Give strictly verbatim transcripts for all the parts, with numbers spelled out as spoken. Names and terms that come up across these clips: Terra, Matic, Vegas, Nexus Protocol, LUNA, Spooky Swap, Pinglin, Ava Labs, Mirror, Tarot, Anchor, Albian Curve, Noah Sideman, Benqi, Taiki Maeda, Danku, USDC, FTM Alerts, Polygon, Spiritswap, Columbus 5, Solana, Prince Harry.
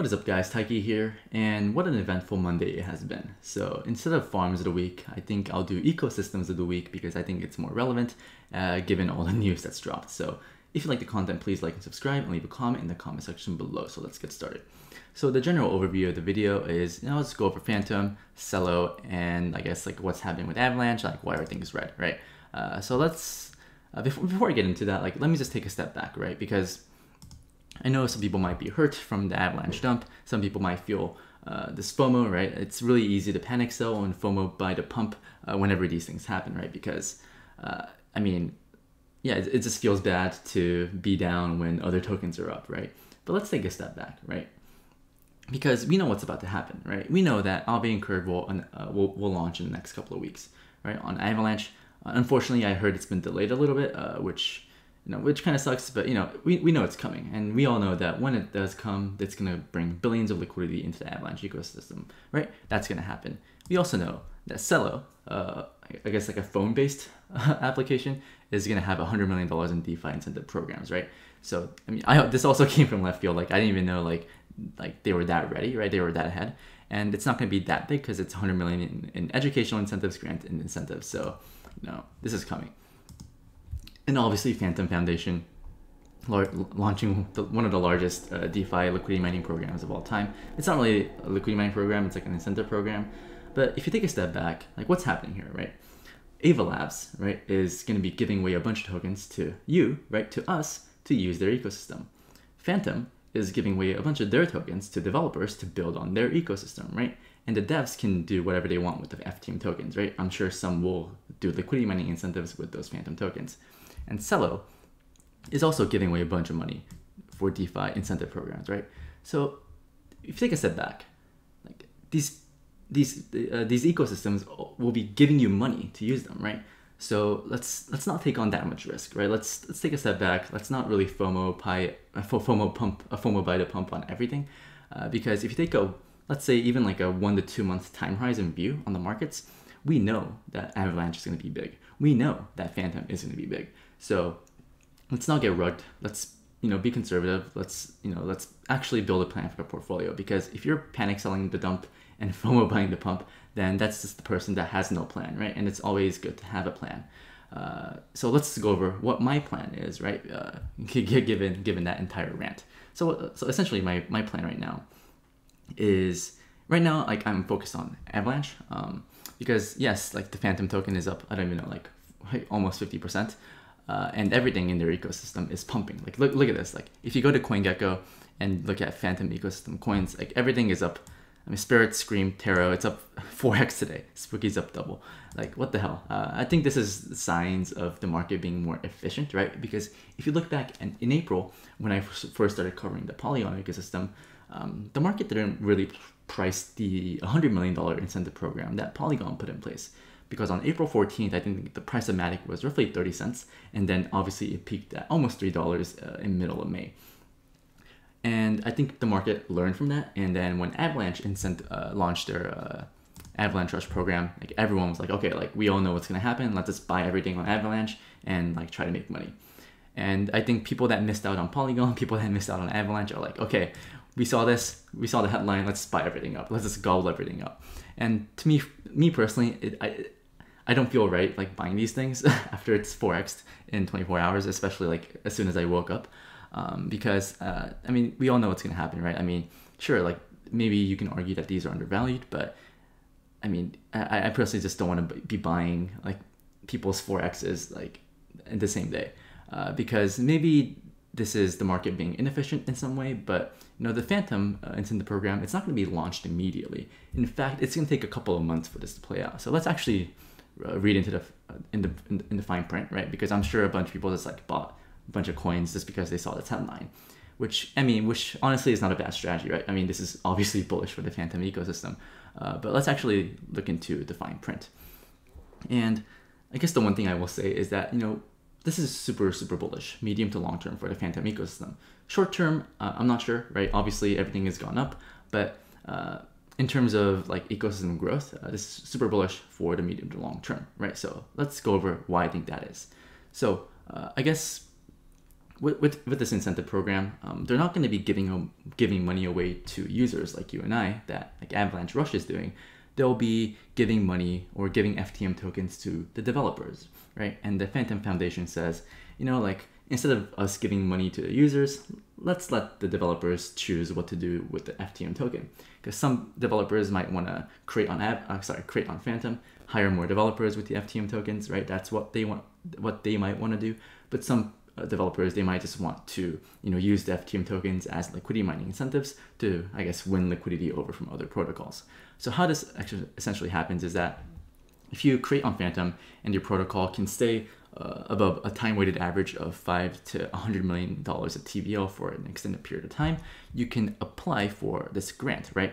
What is up guys, Taiki here, and what an eventful Monday it has been. So instead of farms of the week, I think I'll do ecosystems of the week because I think it's more relevant uh, given all the news that's dropped. So if you like the content, please like and subscribe and leave a comment in the comment section below. So let's get started. So the general overview of the video is, you know, let's go over Fantom, Cello, and I guess like what's happening with Avalanche, like why everything is red, right? Uh, so let's, uh, before, before I get into that, like let me just take a step back, right? Because I know some people might be hurt from the Avalanche dump. Some people might feel uh, this FOMO, right? It's really easy to panic sell and FOMO buy the pump uh, whenever these things happen, right? Because, uh, I mean, yeah, it, it just feels bad to be down when other tokens are up, right? But let's take a step back, right? Because we know what's about to happen, right? We know that Albian Curve will, uh, will, will launch in the next couple of weeks, right? On Avalanche. Uh, unfortunately, I heard it's been delayed a little bit, uh, which... You know, which kind of sucks, but you know, we, we know it's coming, and we all know that when it does come, it's going to bring billions of liquidity into the Avalanche ecosystem, right? That's going to happen. We also know that Cello, uh, I guess like a phone-based uh, application, is going to have one hundred million dollars in DeFi incentive programs, right? So, I mean, I hope this also came from left field. Like, I didn't even know, like, like they were that ready, right? They were that ahead, and it's not going to be that big because it's one hundred million in, in educational incentives, grant and incentives, so, you know, this is coming. And obviously, Fantom Foundation launching the, one of the largest uh, DeFi liquidity mining programs of all time. It's not really a liquidity mining program; it's like an incentive program. But if you take a step back, like what's happening here, right? Ava Labs, right, is going to be giving away a bunch of tokens to you, right, to us to use their ecosystem. Fantom is giving away a bunch of their tokens to developers to build on their ecosystem, right? And the devs can do whatever they want with the F T M tokens, right? I'm sure some will do liquidity mining incentives with those Fantom tokens. And Cello is also giving away a bunch of money for DeFi incentive programs, right? So if you take a step back, like these these uh, these ecosystems will be giving you money to use them, right? So let's let's not take on that much risk, right? Let's let's take a step back. Let's not really FOMO pie a FOMO pump a FOMO buy the pump on everything, uh, because if you take a let's say even like a one to two month time horizon view on the markets, we know that Avalanche is going to be big. We know that Fantom is going to be big. So let's not get rugged. Let's, you know, be conservative. Let's, you know, let's actually build a plan for the portfolio, because if you're panic selling the dump and FOMO buying the pump, then that's just the person that has no plan, right? And it's always good to have a plan. Uh, so let's go over what my plan is, right? Uh, given given that entire rant. So so essentially my, my plan right now is, right now, like I'm focused on Avalanche um, because yes, like the Fantom token is up, I don't even know, like, like almost fifty percent. Uh, and everything in their ecosystem is pumping. Like, look, look at this. Like, if you go to CoinGecko and look at Fantom ecosystem coins, like everything is up. I mean, Spirit Scream, Tarot, it's up four X today. Spooky's up double. Like, what the hell? Uh, I think this is signs of the market being more efficient, right? Because if you look back in, in April, when I first started covering the Polygon ecosystem, um, the market didn't really price the one hundred million dollars incentive program that Polygon put in place. Because on April fourteenth, I think the price of Matic was roughly thirty cents, and then obviously it peaked at almost three dollars uh, in middle of May. And I think the market learned from that, and then when Avalanche incent, uh, launched their uh, Avalanche Rush program, like everyone was like, okay, like we all know what's gonna happen, let's just buy everything on Avalanche and like try to make money. And I think people that missed out on Polygon, people that missed out on Avalanche are like, okay, we saw this, we saw the headline, let's buy everything up, let's just gobble everything up. And to me, me personally, it, I, it, I don't feel right like buying these things after it's four X'd in twenty-four hours, especially like as soon as I woke up, um, because uh, I mean, we all know what's going to happen, right? I mean, sure, like maybe you can argue that these are undervalued, but I mean, I, I personally just don't want to be buying like people's four X's like in the same day, uh, because maybe this is the market being inefficient in some way, but you know, the Fantom uh, incentive program, it's not going to be launched immediately. In fact, it's going to take a couple of months for this to play out. So let's actually Uh, read into the, uh, in the in the in the fine print, right? Because I'm sure a bunch of people just like bought a bunch of coins just because they saw this headline, which I mean, which honestly is not a bad strategy, right? I mean, this is obviously bullish for the Fantom ecosystem, uh, but let's actually look into the fine print. And I guess the one thing I will say is that, you know, this is super super bullish, medium to long term for the Fantom ecosystem. Short term, uh, I'm not sure, right? Obviously, everything has gone up, but uh, in terms of like ecosystem growth, uh, this is super bullish for the medium to long term, right? So let's go over why I think that is. So uh, I guess with, with with this incentive program, um, they're not going to be giving giving money away to users like you and I, that like Avalanche Rush is doing, they'll be giving money or giving F T M tokens to the developers, right? And the Fantom Foundation says, you know, like instead of us giving money to the users, let's let the developers choose what to do with the F T M token. Because some developers might want to create on Aave, uh, sorry, create on Fantom, hire more developers with the F T M tokens, right? That's what they want, what they might want to do. But some uh, developers, they might just want to, you know, use the F T M tokens as liquidity mining incentives to, I guess, win liquidity over from other protocols. So how this actually essentially happens is that if you create on Fantom and your protocol can stay uh, above a time-weighted average of five to one hundred million dollars of T V L for an extended period of time, you can apply for this grant, right?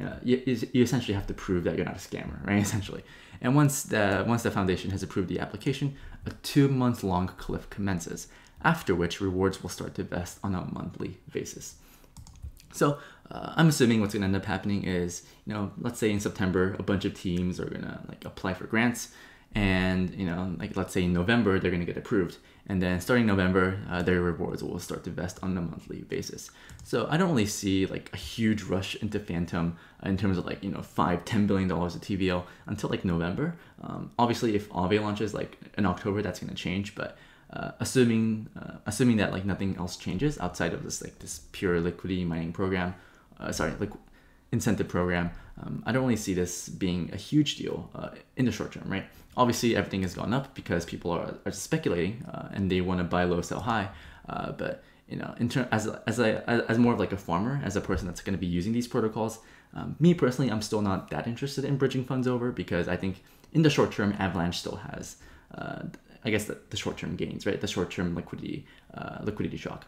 Uh, you, you essentially have to prove that you're not a scammer, right? Essentially. And once the, once the foundation has approved the application, a two-month-long cliff commences, after which rewards will start to vest on a monthly basis. So uh, I'm assuming what's going to end up happening is, you know, let's say in September, a bunch of teams are going to like apply for grants. And, you know, like let's say in November, they're going to get approved. And then starting November, uh, their rewards will start to vest on a monthly basis. So I don't really see like a huge rush into Fantom in terms of like, you know, five, ten billion dollars of T V L until like November. Um, obviously, if Aave launches like in October, that's going to change. But Uh, assuming uh, assuming that like nothing else changes outside of this like this pure liquidity mining program, uh, sorry, like incentive program, um, I don't really see this being a huge deal uh, in the short term, right? Obviously, everything has gone up because people are, are speculating uh, and they want to buy low, sell high. Uh, but you know, in term as as I as more of like a farmer, as a person that's going to be using these protocols, um, me personally, I'm still not that interested in bridging funds over because I think in the short term, Avalanche still has. Uh, I guess the, the short-term gains, right? The short-term liquidity, uh, liquidity shock,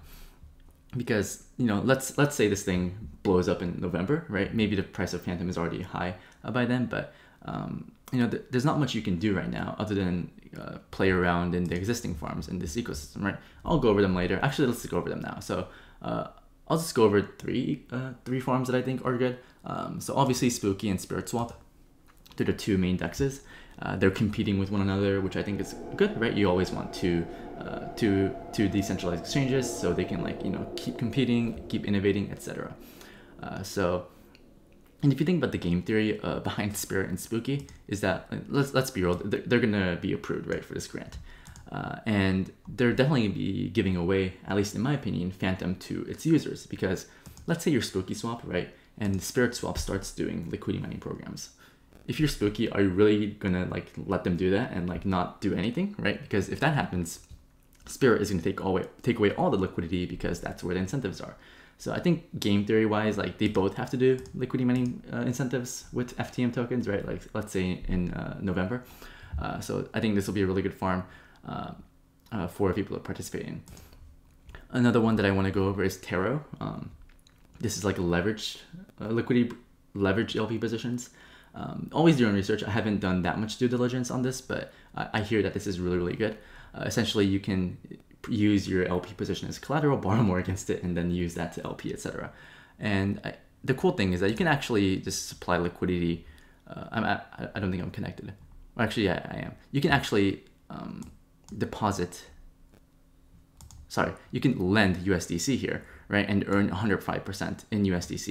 because you know, let's let's say this thing blows up in November, right? Maybe the price of Fantom is already high uh, by then, but um, you know, th there's not much you can do right now other than uh, play around in the existing farms in this ecosystem, right? I'll go over them later. Actually, let's go over them now. So uh, I'll just go over three uh, three farms that I think are good. Um, so obviously, Spooky and Spirit Swap, they're the two main dexes. Uh, they're competing with one another, which I think is good, right? You always want to, uh, to, to decentralized exchanges so they can like, you know, keep competing, keep innovating, et cetera. Uh, so, and if you think about the game theory uh, behind Spirit and Spooky is that, let's, let's be real, they're, they're going to be approved, right, for this grant. Uh, and they're definitely going to be giving away, at least in my opinion, Fantom to its users, because let's say you're Spooky Swap, right? And Spirit Swap starts doing liquidity mining programs. If you're Spooky, are you really gonna like let them do that and like not do anything, right? Because if that happens, Spirit is gonna take all away, take away all the liquidity because that's where the incentives are. So I think game theory wise, like they both have to do liquidity mining uh, incentives with F T M tokens, right? Like let's say in uh, November. Uh, so I think this will be a really good farm uh, uh, for people to participate in. Another one that I want to go over is Tarot. Um, this is like a leveraged uh, liquidity leveraged L P positions. Um, always do your own research. I haven't done that much due diligence on this, but I, I hear that this is really, really good. Uh, essentially, you can use your L P position as collateral, borrow more against it, and then use that to L P, et cetera. And I, the cool thing is that you can actually just supply liquidity. Uh, I'm, I, I don't think I'm connected. Actually, yeah, I am. You can actually um, deposit, sorry, you can lend U S D C here, right, and earn one hundred five percent in U S D C.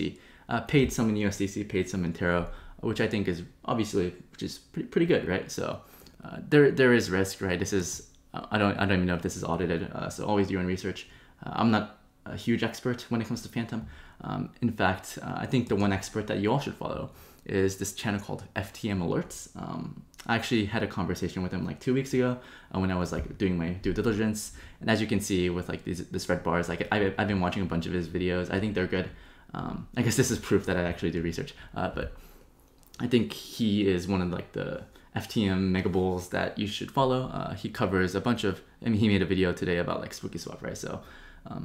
Uh, paid some in U S D C, paid some in Tarot, which I think is obviously, which is pretty, pretty good, right? So uh, there there is risk, right? This is, I don't I don't even know if this is audited, uh, so always do your own research. Uh, I'm not a huge expert when it comes to Fantom. Um, in fact, uh, I think the one expert that you all should follow is this channel called F T M Alerts. Um, I actually had a conversation with him like two weeks ago uh, when I was like doing my due diligence. And as you can see with like these, this red bars, like I've, I've been watching a bunch of his videos. I think they're good. Um, I guess this is proof that I actually do research, uh, but I think he is one of like the F T M mega bulls that you should follow. Uh, he covers a bunch of, I mean, he made a video today about like Spooky Swap, right? So um,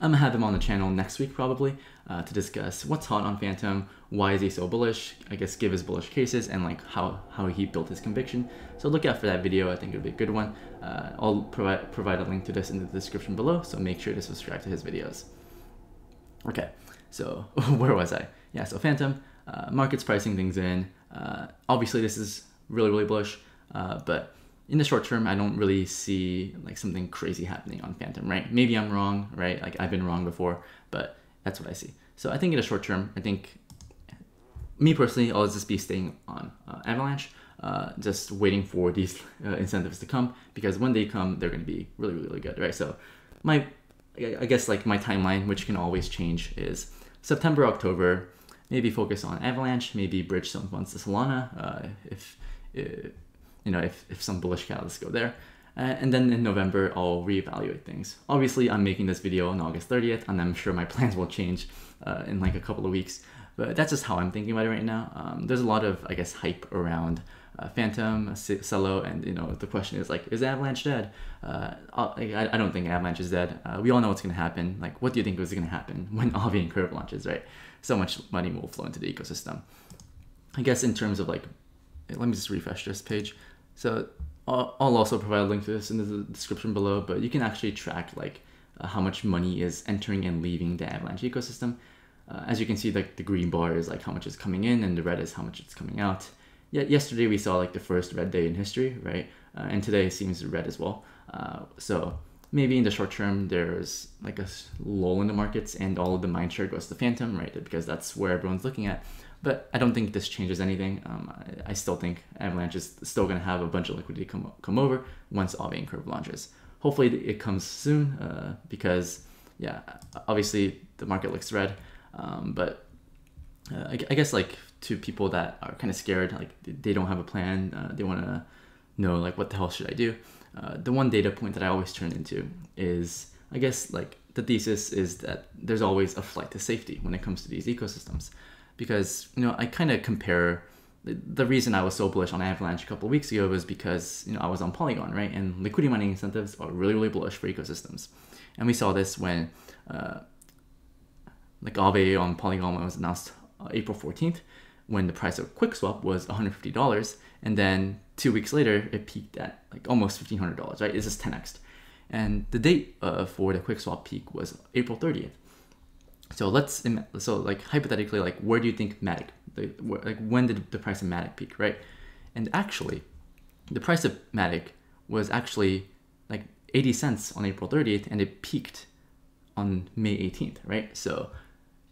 I'm gonna have him on the channel next week probably uh, to discuss what's hot on Fantom, why is he so bullish, I guess give his bullish cases, and like how, how he built his conviction. So look out for that video, I think it'll be a good one. Uh, I'll provide, provide a link to this in the description below, so make sure to subscribe to his videos. Okay, so where was I? Yeah, so Fantom. Uh, market's pricing things in. Uh, obviously, this is really, really bullish, uh, but in the short term, I don't really see like something crazy happening on Fantom, right? Maybe I'm wrong, right? Like I've been wrong before, but That's what I see. So I think in the short term, I think me personally, I'll just be staying on uh, Avalanche, uh, just waiting for these uh, incentives to come, because when they come, they're going to be really, really, really good, right? So my, I guess like my timeline, which can always change, is September, October, maybe focus on Avalanche, maybe bridge some funds to Solana, uh, if, if, you know, if, if some bullish catalysts go there. Uh, and then in November, I'll reevaluate things. Obviously, I'm making this video on August thirtieth, and I'm sure my plans will change uh, in like a couple of weeks. But that's just how I'm thinking about it right now. Um, there's a lot of, I guess, hype around uh, Fantom, Cello, and you know, the question is like, is Avalanche dead? Uh, I, I don't think Avalanche is dead. Uh, we all know what's going to happen. Like, what do you think is going to happen when Albian Curve launches, right? So much money will flow into the ecosystem. I guess in terms of like, let me just refresh this page. So I'll, I'll also provide a link to this in the description below, but you can actually track like uh, how much money is entering and leaving the Avalanche ecosystem. Uh, as you can see, like the green bar is like how much is coming in, and the red is how much it's coming out. Yet yesterday we saw like the first red day in history, right? Uh, and today seems red as well. Uh, so maybe in the short term there's like a lull in the markets, and all of the mindshare goes to Fantom, right? Because that's where everyone's looking at. But I don't think this changes anything. Um, I, I still think Avalanche is still going to have a bunch of liquidity come come over once Aave Curve launches. Hopefully it comes soon, uh, because yeah, obviously the market looks red. Um, but uh, I, I guess like to people that are kind of scared, like they don't have a plan, uh, they want to know like what the hell should I do? Uh, the one data point that I always turn into is, I guess like the thesis is that there's always a flight to safety when it comes to these ecosystems, because you know I kind of compare the, the reason I was so bullish on Avalanche a couple of weeks ago was because you know I was on Polygon, right? And liquidity mining incentives are really really bullish for ecosystems, and we saw this when. Uh, Like Aave on Polygon was announced April fourteenth, when the price of QuickSwap was one hundred fifty dollars, and then two weeks later it peaked at like almost fifteen hundred dollars, right? It's just ten X'd, and the date uh, for the QuickSwap peak was April thirtieth. So let's so like hypothetically, like where do you think Matic, the, where, like when did the price of Matic peak, right? And actually, the price of Matic was actually like eighty cents on April thirtieth, and it peaked on May eighteenth, right? So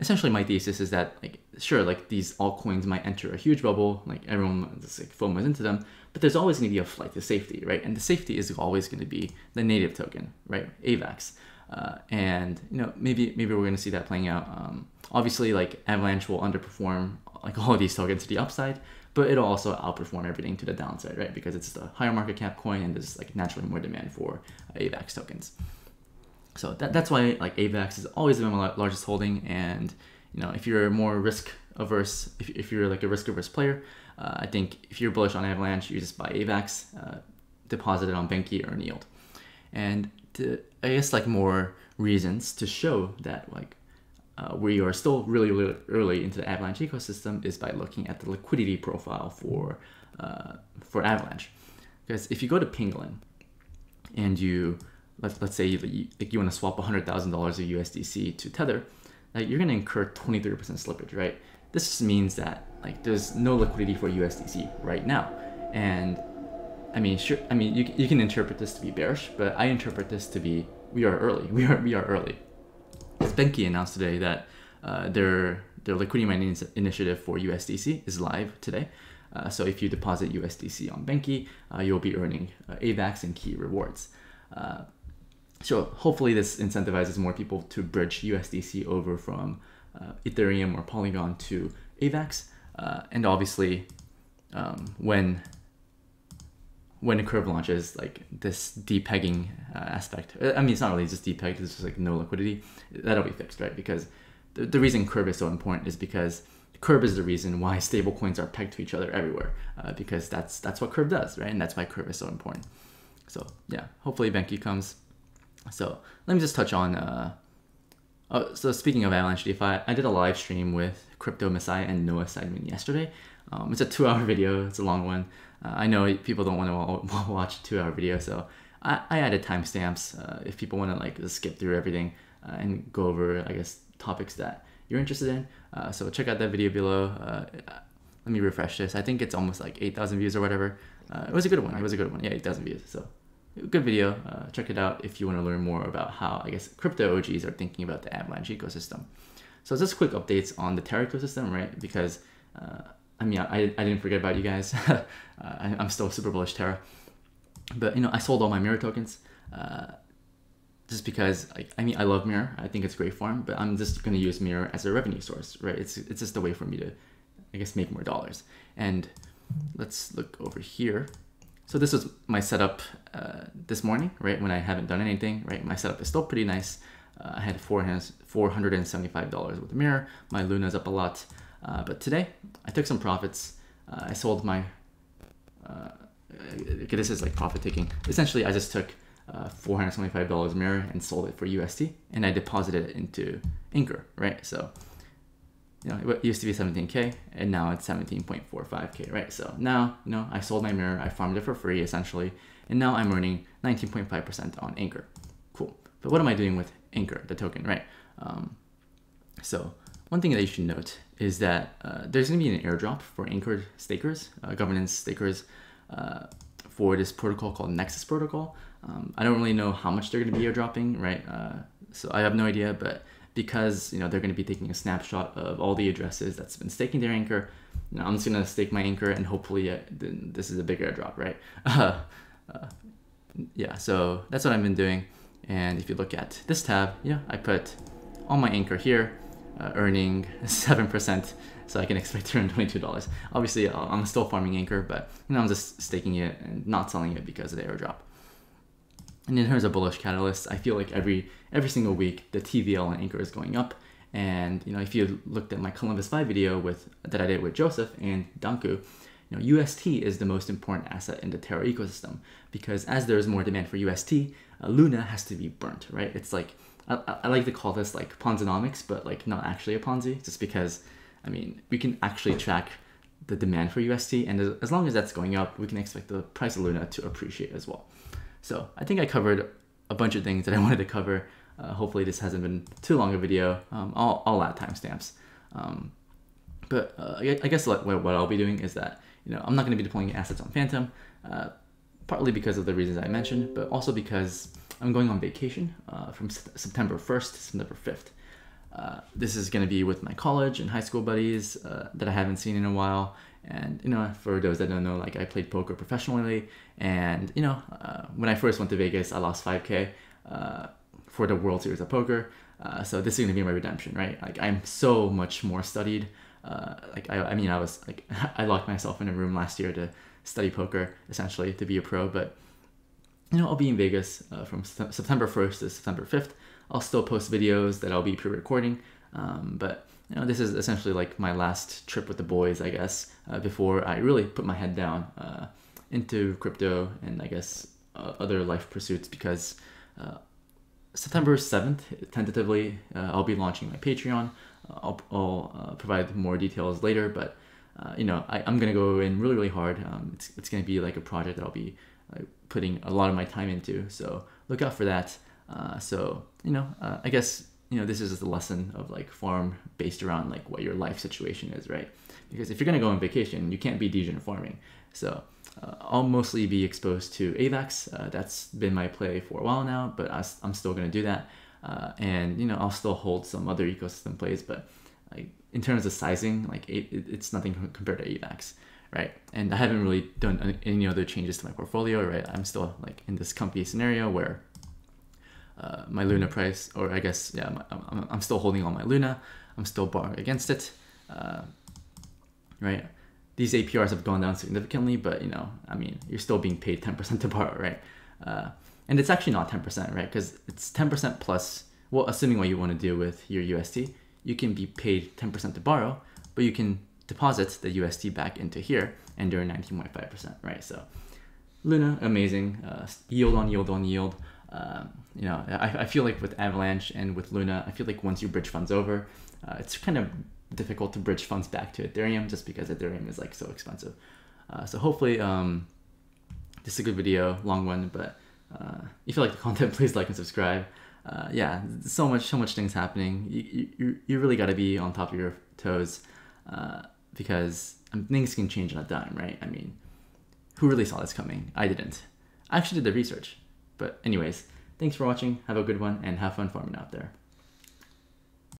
essentially, my thesis is that, like, sure, like these altcoins might enter a huge bubble, like everyone just like FOMOs into them, but there's always going to be a flight to safety, right? And the safety is always going to be the native token, right? AVAX, uh, and you know maybe maybe we're going to see that playing out. Um, obviously, like Avalanche will underperform like all of these tokens to the upside, but it'll also outperform everything to the downside, right? Because it's the higher market cap coin, and there's like naturally more demand for uh, AVAX tokens. So that, that's why like AVAX is always been my largest holding, and you know if you're more risk averse, if, if you're like a risk averse player, uh, I think if you're bullish on Avalanche, you just buy AVAX, uh, deposit it on Benqi, earn yield, and to, I guess like more reasons to show that like uh, we are still really really early into the Avalanche ecosystem is by looking at the liquidity profile for uh, for Avalanche, because if you go to Pinglin and you Let's, let's say you, like you want to swap one hundred thousand dollars of U S D C to Tether, like you're going to incur twenty-three percent slippage, right? This just means that like there's no liquidity for U S D C right now. And I mean, sure, I mean, you, you can interpret this to be bearish, but I interpret this to be, we are early, we are we are early. As Benqi announced today that uh, their, their liquidity mining initiative for U S D C is live today. Uh, so if you deposit U S D C on Benqi, uh, you'll be earning uh, AVAX and key rewards. Uh, So hopefully this incentivizes more people to bridge U S D C over from uh, Ethereum or Polygon to AVAX. Uh, and obviously, um, when when a curve launches, like this depegging uh, aspect, I mean, it's not really just depegged, it's just like no liquidity, that'll be fixed, right? Because the, the reason Curve is so important is because Curve is the reason why stablecoins are pegged to each other everywhere, uh, because that's, that's what Curve does, right? And that's why Curve is so important. So yeah, hopefully Benqi comes. So let me just touch on, uh, oh, so speaking of Avalanche DeFi, I did a live stream with Crypto Messiah and Noah Sideman yesterday. Um, it's a two hour video, it's a long one. Uh, I know people don't want to watch a two hour video, so I, I added timestamps uh, if people want to like just skip through everything uh, and go over, I guess, topics that you're interested in. Uh, so check out that video below. Uh, let me refresh this. I think it's almost like eight thousand views or whatever. Uh, it was a good one, it was a good one. Yeah, eight thousand views, so good video. Uh, check it out if you want to learn more about how, I guess, crypto O Gs are thinking about the Avalanche ecosystem. So just quick updates on the Terra ecosystem, right? Because, uh, I mean, I, I didn't forget about you guys. uh, I, I'm still super bullish Terra. But, you know, I sold all my Mirror tokens uh, just because, I, I mean, I love Mirror. I think it's great for him, but I'm just going to use Mirror as a revenue source, right? It's, it's just a way for me to, I guess, make more dollars. And let's look over here. So this was my setup uh, this morning, right? When I haven't done anything, right? My setup is still pretty nice. Uh, I had four hundred seventy-five dollars with Mirror. My Luna's up a lot. Uh, but today, I took some profits. Uh, I sold my... Uh, okay, this is like profit taking. Essentially, I just took uh, four hundred seventy-five dollars Mirror and sold it for U S D. And I deposited it into Anchor, right? So, you know, it used to be seventeen K, and now it's seventeen point four five K, right? So now, you know, I sold my Mirror. I farmed it for free, essentially. And now I'm earning nineteen point five percent on Anchor. Cool. But what am I doing with Anchor, the token, right? Um, so one thing that you should note is that uh, there's going to be an airdrop for Anchor stakers, uh, governance stakers, uh, for this protocol called Nexus Protocol. Um, I don't really know how much they're going to be airdropping, right? Uh, so I have no idea, but because, you know, they're going to be taking a snapshot of all the addresses that's been staking their Anchor, you know, I'm just going to stake my Anchor and hopefully uh, this is a big airdrop, right? Uh, uh, yeah, so that's what I've been doing. And if you look at this tab, yeah, I put all my Anchor here, uh, earning seven percent, so I can expect to earn twenty-two dollars. Obviously, I'm still farming Anchor, but you know, I'm just staking it and not selling it because of the airdrop. And in terms of bullish catalysts, I feel like every every single week, the T V L on Anchor is going up. And you know, if you looked at my Columbus five video with that I did with Joseph and Danku, you know, U S T is the most important asset in the Terra ecosystem, because as there is more demand for U S T, uh, Luna has to be burnt, right? It's like, I, I like to call this like Ponzonomics, but like not actually a Ponzi, just because, I mean, we can actually track the demand for U S T, and as, as long as that's going up, we can expect the price of Luna to appreciate as well. So I think I covered a bunch of things that I wanted to cover. Uh, hopefully this hasn't been too long a video. Um, I'll, I'll add timestamps. Um, but uh, I, I guess like, what I'll be doing is that, you know, I'm not going to be deploying assets on Fantom, uh, partly because of the reasons I mentioned, but also because I'm going on vacation uh, from September first to September fifth. Uh, this is going to be with my college and high school buddies uh, that I haven't seen in a while. And, you know, for those that don't know, like I played poker professionally. And, you know, uh, when I first went to Vegas, I lost five K uh, for the World Series of Poker. Uh, so this is going to be my redemption, right? Like I'm so much more studied. Uh, like I, I mean, I was like, I locked myself in a room last year to study poker, essentially, to be a pro. But, you know, I'll be in Vegas uh, from September first to September fifth. I'll still post videos that I'll be pre-recording. Um, but, you know, this is essentially like my last trip with the boys, I guess, uh, before I really put my head down uh, into crypto and, I guess, uh, other life pursuits, because uh, September seventh, tentatively, uh, I'll be launching my Patreon. I'll, I'll uh, provide more details later, but uh, you know, I, I'm gonna go in really, really hard. Um, it's it's gonna be like a project that I'll be uh, putting a lot of my time into. So look out for that. Uh, so you know, uh, I guess you know this is the lesson of like farm based around like what your life situation is, right? Because if you're gonna go on vacation, you can't be degen farming. So uh, I'll mostly be exposed to AVAX. Uh, that's been my play for a while now, but I, I'm still gonna do that. Uh, and, you know, I'll still hold some other ecosystem plays, but like, in terms of sizing, like it, it's nothing compared to AVAX, right? And I haven't really done any other changes to my portfolio, right? I'm still like in this comfy scenario where uh, my Luna price, or I guess, yeah, my, I'm, I'm still holding on my Luna. I'm still borrowing against it, uh, right? These A P Rs have gone down significantly, but, you know, I mean, you're still being paid ten percent to borrow, right? Uh, And it's actually not ten percent, right? Because it's ten percent plus, well, assuming what you want to do with your U S D, you can be paid ten percent to borrow, but you can deposit the U S D back into here and earn nineteen point five percent, right? So Luna, amazing. Uh, yield on yield on yield. Um, you know, I, I feel like with Avalanche and with Luna, I feel like once you bridge funds over, uh, it's kind of difficult to bridge funds back to Ethereum just because Ethereum is like so expensive. Uh, so hopefully um, this is a good video, long one, but Uh, if you like the content, please like and subscribe. Uh, yeah, so much, so much things happening. You, you, you really got to be on top of your toes uh, because um, things can change on a dime, right? I mean, who really saw this coming? I didn't. I actually did the research. But anyways, thanks for watching, have a good one, and have fun farming out there.